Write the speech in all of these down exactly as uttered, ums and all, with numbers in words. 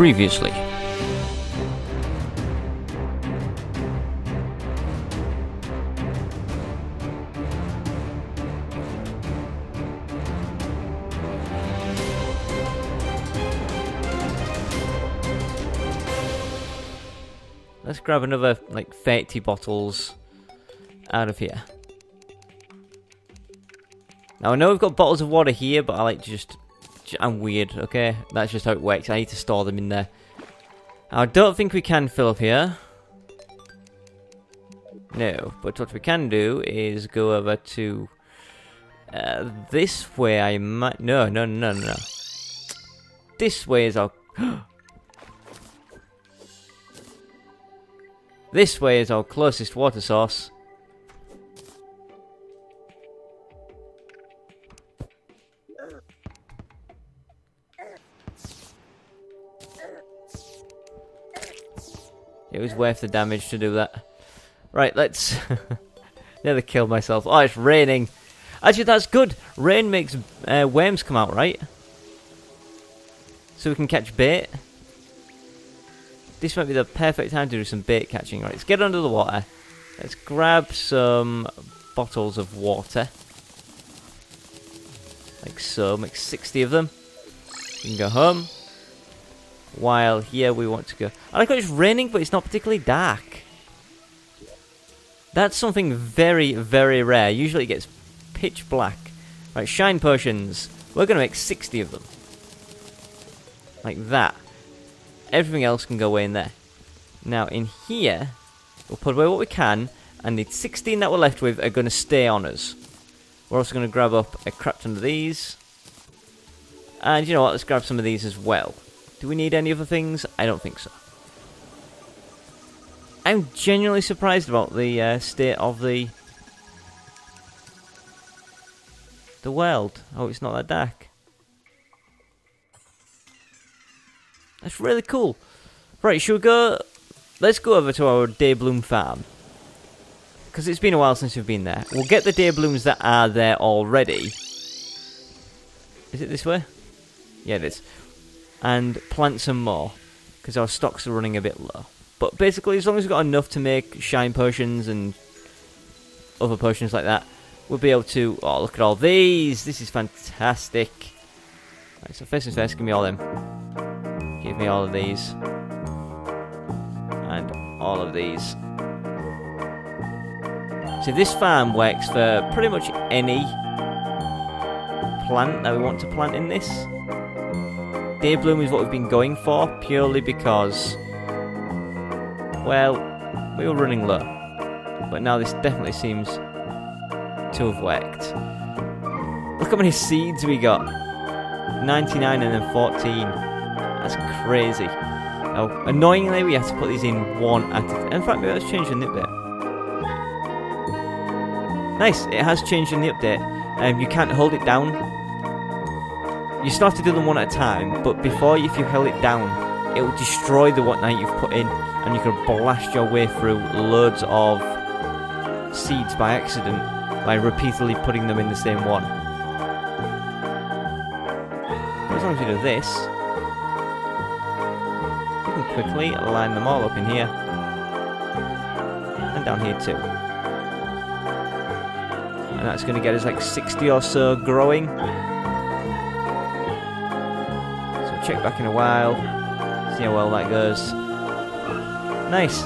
previously. Let's grab another, like, thirty bottles out of here. Now, I know we've got bottles of water here, but I like to just... I'm weird, okay? That's just how it works. I need to store them in there. I don't think we can fill up here. No, but what we can do is go over to... Uh, this way, I might... No, no, no, no, no. This way is our... This way is our closest water source. It was worth the damage to do that. Right, let's... Nearly killed myself. Oh, it's raining. Actually, that's good. Rain makes uh, worms come out, right? So we can catch bait. This might be the perfect time to do some bait catching. Right, let's get under the water. Let's grab some bottles of water. Like so, make sixty of them. We can go home. While here we want to go... I like how it's raining, but it's not particularly dark. That's something very, very rare. Usually it gets pitch black. Right, Shine Potions. We're going to make sixty of them. Like that. Everything else can go away in there. Now, in here, we'll put away what we can, and the sixteen that we're left with are going to stay on us. We're also going to grab up a crap ton of these. And you know what, let's grab some of these as well. Do we need any other things? I don't think so. I'm genuinely surprised about the uh, state of the... the world. Oh, it's not that dark. That's really cool. Right, should we go... Let's go over to our Daybloom farm. Because it's been a while since we've been there. We'll get the Daybloons that are there already. Is it this way? Yeah, it is. And plant some more. Because our stocks are running a bit low. But basically, as long as we've got enough to make Shine Potions and other potions like that, we'll be able to... Oh, look at all these! This is fantastic. Right, so first and first, give me all them. Give me all of these. And all of these. So this farm works for pretty much any plant that we want to plant in this. Daybloom is what we've been going for, purely because... Well, we were running low. But now this definitely seems to have worked. Look how many seeds we got. ninety-nine and then fourteen. That's crazy. Now, annoyingly, we have to put these in one at a time. In fact, maybe that's changed in the update. Nice, it has changed in the update. Um, you can't hold it down. You still have to do them one at a time, but before, if you held it down, it will destroy the whatnot you've put in, and you can blast your way through loads of seeds by accident by repeatedly putting them in the same one. But as long as you do this... Quickly line them all up in here and down here too, and that's going to get us like sixty or so growing. So check back in a while, see how well that goes. Nice.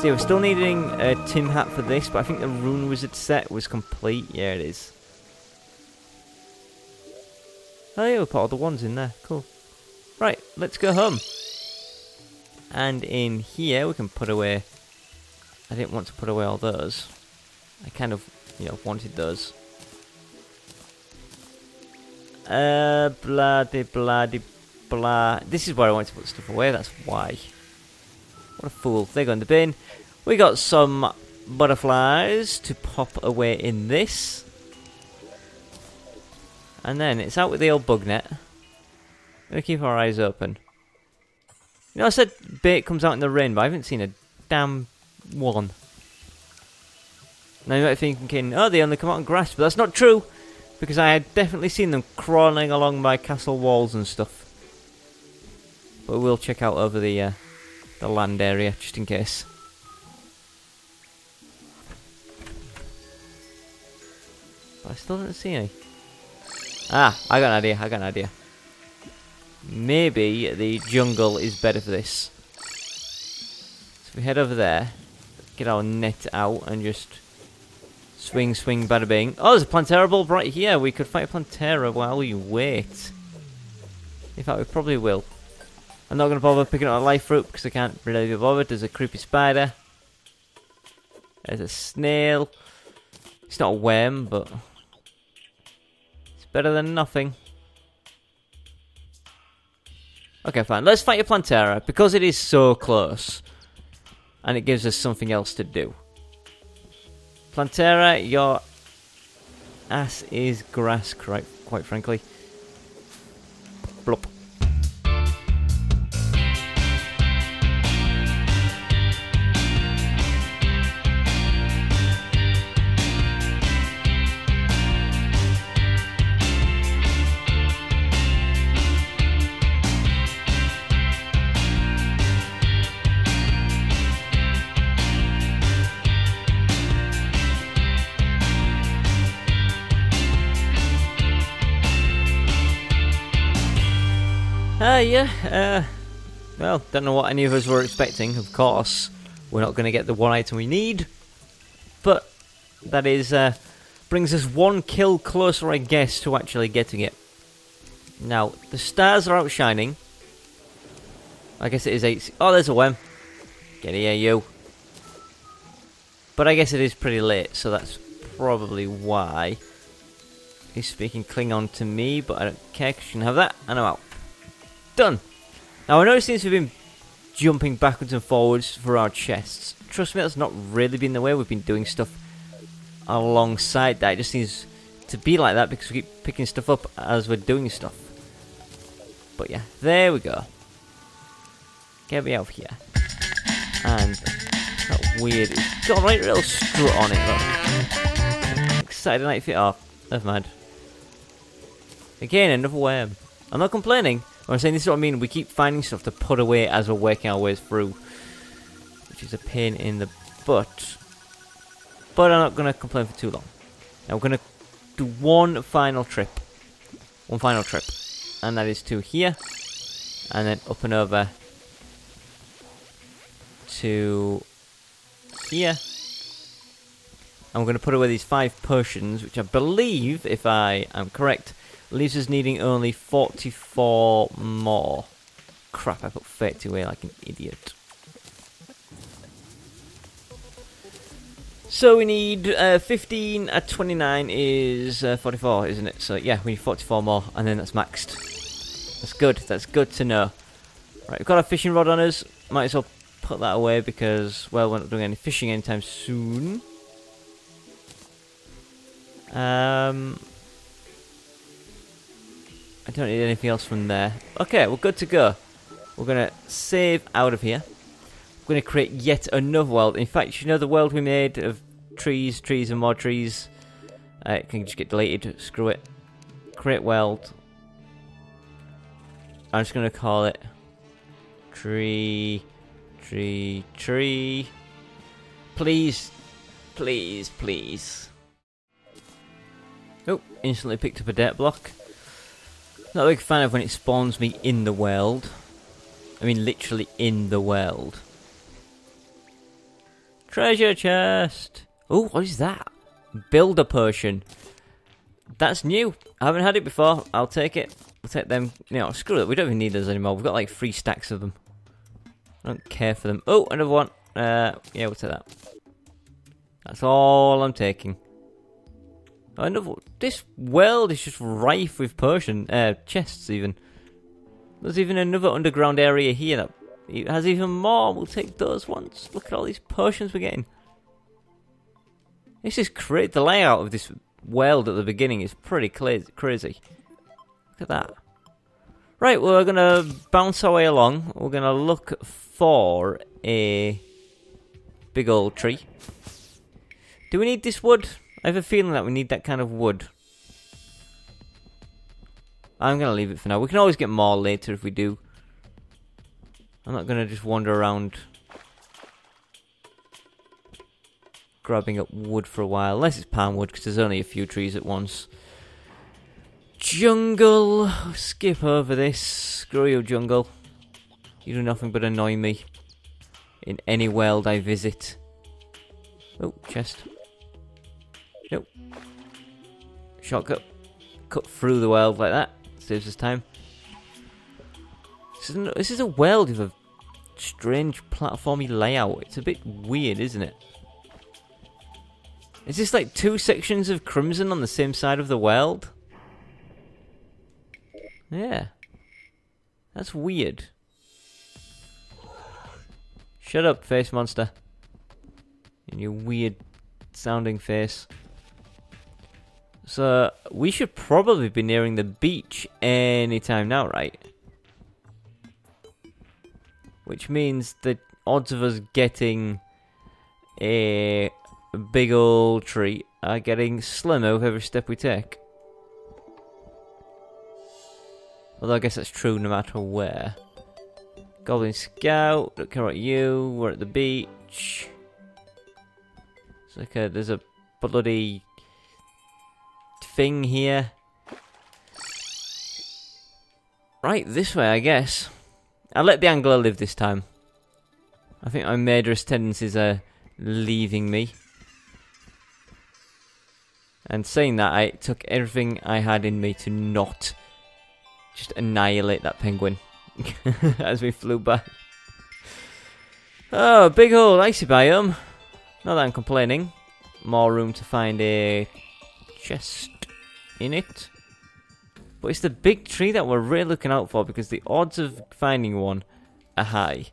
See, we're still needing a tin hat for this, but I think the Rune Wizard set was complete. Yeah, it is. Oh yeah, we put all the ones in there. Cool. Right, let's go home. And in here, we can put away... I didn't want to put away all those. I kind of, you know, wanted those. Uh, blah, de blah, de blah. This is where I want to put stuff away, that's why. What a fool. They go in the bin. We got some butterflies to pop away in this. And then it's out with the old bug net. Gonna keep our eyes open. You know, I said bait comes out in the rain, but I haven't seen a damn one. Now you might be thinking, oh, they only come out on grass, but that's not true, because I had definitely seen them crawling along my castle walls and stuff. But we'll check out over the uh, the land area just in case. But I still don't see any. Ah, I got an idea, I got an idea. Maybe the jungle is better for this. So we head over there, get our net out and just swing, swing, bada bing. Oh, there's a Plantera bulb right here. We could fight a Plantera while you wait. In fact, we probably will. I'm not going to bother picking up a life fruit because I can't really be bothered. There's a creepy spider. There's a snail. It's not a worm, but it's better than nothing. Okay, fine. Let's fight a Plantera because it is so close. And it gives us something else to do. Plantera, your ass is grass, quite, quite frankly. Blop. Uh, yeah, uh, well, don't know what any of us were expecting, of course. We're not going to get the one item we need. But that is, uh, brings us one kill closer, I guess, to actually getting it. Now, the stars are outshining. I guess it is eight... Oh, there's a worm. Get here, you. But I guess it is pretty late, so that's probably why. He's speaking Klingon to me, but I don't care, because you can have that, and I'm out. Done! Now I know since we've been jumping backwards and forwards for our chests, trust me, that's not really been the way we've been doing stuff alongside that. It just seems to be like that because we keep picking stuff up as we're doing stuff. But yeah, there we go. Get me out of here. And that weird, it's got a right little strut on it though. Saturday night fit off. Never mind. Again, another worm. I'm not complaining. I'm saying this is what I mean, we keep finding stuff to put away as we're working our ways through. Which is a pain in the butt. But I'm not going to complain for too long. Now we're going to do one final trip. One final trip. And that is to here. And then up and over. To here. And we're going to put away these five potions, which I believe, if I am correct, leaves us needing only forty-four more. Crap, I put thirty away like an idiot. So we need uh, fifteen at twenty-nine is uh, forty-four, isn't it? So yeah, we need forty-four more, and then that's maxed. That's good, that's good to know. Right, we've got our fishing rod on us. Might as well put that away because, well, we're not doing any fishing anytime soon. Um... I don't need anything else from there. Okay, we're good to go. We're going to save out of here. We're going to create yet another world. In fact, you know the world we made of trees, trees and more trees? Uh, it can just get deleted. Screw it. Create world. I'm just going to call it tree, tree, tree. Please, please, please. Oh, instantly picked up a dirt block. Not a big fan of when it spawns me in the world. I mean literally in the world. Treasure chest! Oh, what is that? Builder potion. That's new. I haven't had it before. I'll take it. I'll take them. No, screw it. We don't even need those anymore. We've got like three stacks of them. I don't care for them. Oh, another one. Uh, yeah, we'll take that. That's all I'm taking. Another, this world is just rife with potion, uh, chests even. There's even another underground area here that it has even more. We'll take those ones. Look at all these potions we're getting. This is crazy. The layout of this world at the beginning is pretty crazy. Look at that. Right, well, we're going to bounce our way along. We're going to look for a big old tree. Do we need this wood? I have a feeling that we need that kind of wood. I'm going to leave it for now. We can always get more later if we do. I'm not gonna just wander around grabbing up wood for a while, unless it's palm wood, because there's only a few trees at once. Jungle! Skip over this. Screw you, Jungle. You do nothing but annoy me in any world I visit. Oh, chest. Nope. Shortcut. Cut through the world like that. Saves us time. This is, this is a world with a strange platformy layout. It's a bit weird, isn't it? Is this like two sections of crimson on the same side of the world? Yeah. That's weird. Shut up, face monster. In your weird sounding face. So, we should probably be nearing the beach anytime now, right? Which means the odds of us getting a big old treat are getting slimmer with every step we take. Although I guess that's true no matter where. Goblin Scout, don't care about you, we're at the beach. It's like a, there's a bloody thing here. Right, this way I guess. I'll let the angler live this time. I think my murderous tendencies are leaving me. And saying that, I took everything I had in me to not just annihilate that penguin as we flew by. Oh, big old icy biome. Not that I'm complaining. More room to find a chest in it. But it's the big tree that we're really looking out for, because the odds of finding one are high.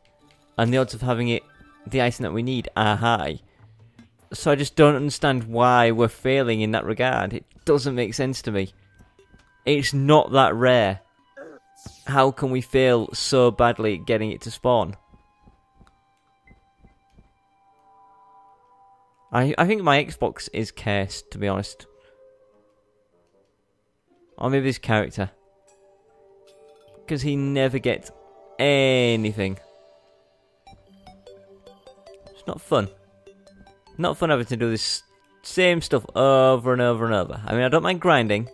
And the odds of having it, the icing that we need, are high. So I just don't understand why we're failing in that regard. It doesn't make sense to me. It's not that rare. How can we fail so badly at getting it to spawn? I, I think my Xbox is cursed, to be honest. Or maybe his character. Because he never gets anything. It's not fun. Not fun having to do this same stuff over and over and over. I mean, I don't mind grinding.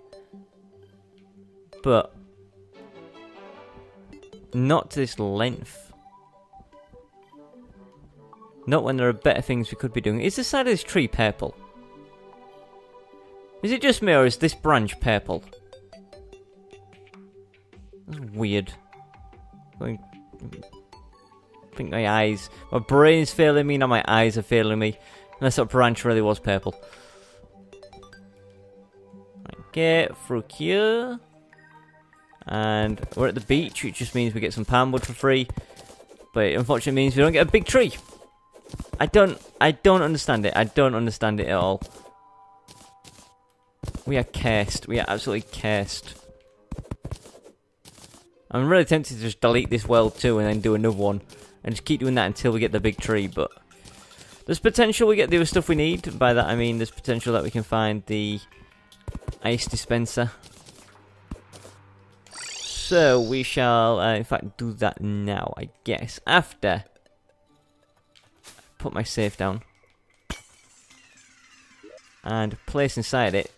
But not to this length. Not when there are better things we could be doing. Is the side of this tree purple? Is it just me, or is this branch purple? That's weird. I think my eyes... My brain's failing me, now my eyes are failing me. Unless that branch really was purple. Get through here. And we're at the beach, which just means we get some palm wood for free. But it unfortunately means we don't get a big tree. I don't I don't understand it. I don't understand it at all. We are cursed. We are absolutely cursed. I'm really tempted to just delete this world too and then do another one. And just keep doing that until we get the big tree, but there's potential we get the other stuff we need. By that I mean there's potential that we can find the ice dispenser. So we shall, uh, in fact, do that now, I guess. After I put my safe down and place inside it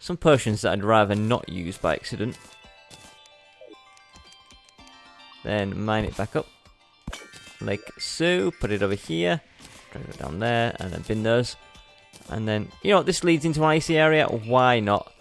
some potions that I'd rather not use by accident. Then mine it back up, like so. Put it over here, drag it down there, and then bin those. And then, you know what, this leads into an icy area. Why not?